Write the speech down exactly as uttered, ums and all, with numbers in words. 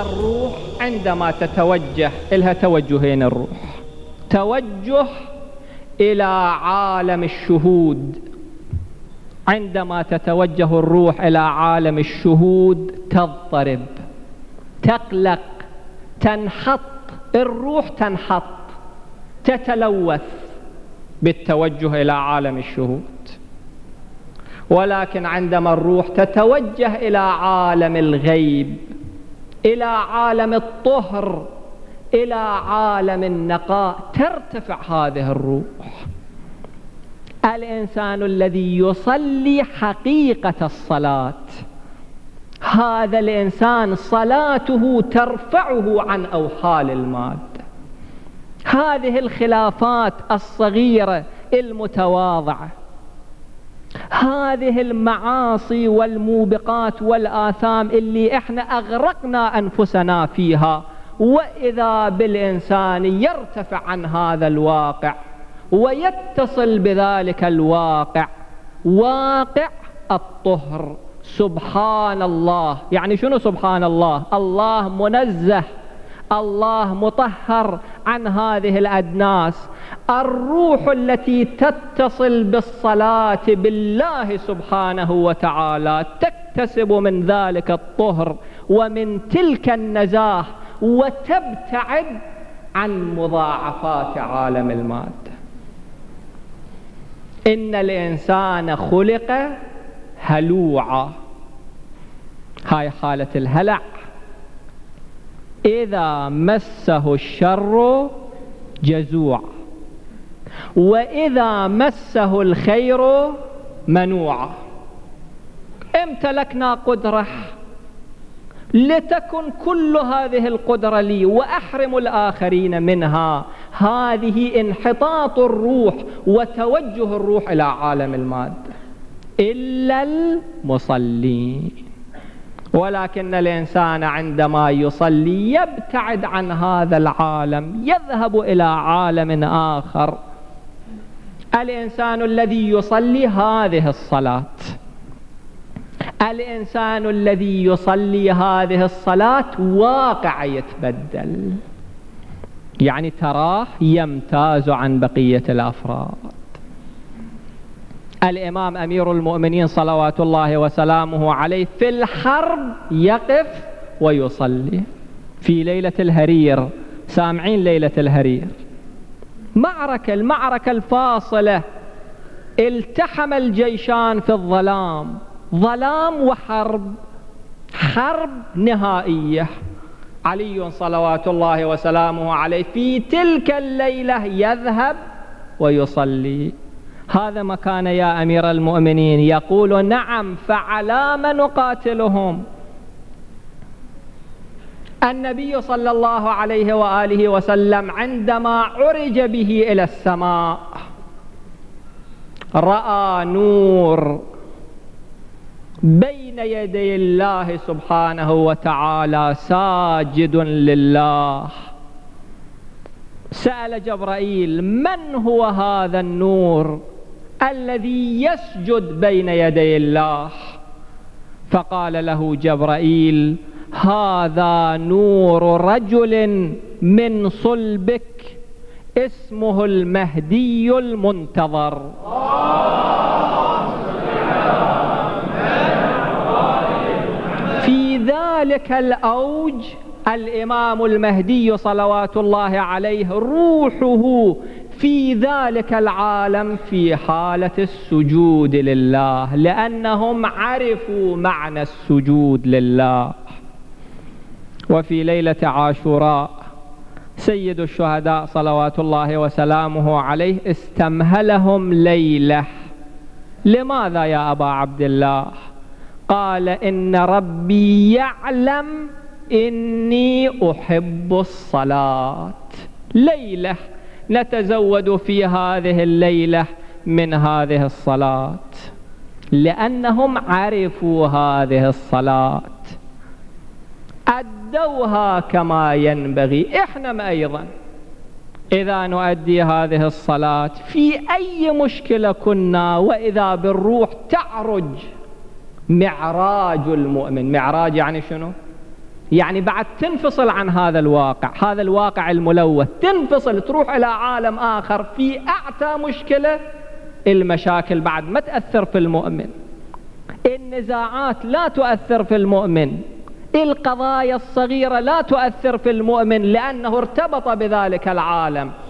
الروح عندما تتوجه إلها توجهين، الروح توجه إلى عالم الشهود، عندما تتوجه الروح إلى عالم الشهود تضطرب، تقلق، تنحط، الروح تنحط، تتلوث بالتوجه إلى عالم الشهود. ولكن عندما الروح تتوجه إلى عالم الغيب، إلى عالم الطهر، إلى عالم النقاء، ترتفع هذه الروح. الإنسان الذي يصلي حقيقة الصلاة، هذا الإنسان صلاته ترفعه عن أوحال المادة. هذه الخلافات الصغيرة المتواضعة، هذه المعاصي والموبقات والآثام اللي احنا أغرقنا أنفسنا فيها، وإذا بالإنسان يرتفع عن هذا الواقع ويتصل بذلك الواقع، واقع الطهر. سبحان الله، يعني شنو سبحان الله؟ الله منزه، الله مطهر عن هذه الأدناس. الروح التي تتصل بالصلاة بالله سبحانه وتعالى تكتسب من ذلك الطهر ومن تلك النزاهة، وتبتعد عن مضاعفات عالم المادة. إن الإنسان خلق هلوعا، هاي حالة الهلع، إذا مسه الشر جزوع، وإذا مسه الخير منوع. امتلكنا قدرة، لتكن كل هذه القدرة لي وأحرم الآخرين منها. هذه انحطاط الروح وتوجه الروح إلى عالم المادة، إلا المصلين. ولكن الإنسان عندما يصلي يبتعد عن هذا العالم، يذهب إلى عالم آخر. الإنسان الذي يصلي هذه الصلاة، الإنسان الذي يصلي هذه الصلاة واقع يتبدل، يعني تراه يمتاز عن بقية الأفراد. الإمام أمير المؤمنين صلوات الله وسلامه عليه في الحرب يقف ويصلي في ليلة الهرير. سامعين ليلة الهرير؟ معركة، المعركة الفاصلة. التحم الجيشان في الظلام، ظلام وحرب، حرب نهائية. علي صلوات الله وسلامه عليه في تلك الليلة يذهب ويصلي. هذا مكان يا أمير المؤمنين، يقول نعم فعلى من نقاتلهم. النبي صلى الله عليه وآله وسلم عندما عرج به إلى السماء رأى نور بين يدي الله سبحانه وتعالى ساجد لله. سأل جبرائيل من هو هذا النور الذي يسجد بين يدي الله؟ فقال له جبرائيل هذا نور رجل من صلبك اسمه المهدي المنتظر. في ذلك الأوج الإمام المهدي صلوات الله عليه روحه في ذلك العالم في حالة السجود لله، لأنهم عرفوا معنى السجود لله. وفي ليلة عاشوراء سيد الشهداء صلوات الله وسلامه عليه استمهلهم ليلة. لماذا يا أبا عبد الله؟ قال إن ربي يعلم إني أحب الصلاة. ليلة نتزود في هذه الليلة من هذه الصلاة، لأنهم عرفوا هذه الصلاة، أدوها كما ينبغي. إحنا أيضا إذا نؤدي هذه الصلاة في أي مشكلة كنا، وإذا بالروح تعرج. معراج المؤمن، معراج يعني شنو؟ يعني بعد تنفصل عن هذا الواقع، هذا الواقع الملوث، تنفصل تروح إلى عالم آخر في أعتى مشكلة. المشاكل بعد ما تأثر في المؤمن، النزاعات لا تؤثر في المؤمن، القضايا الصغيرة لا تؤثر في المؤمن، لأنه ارتبط بذلك العالم.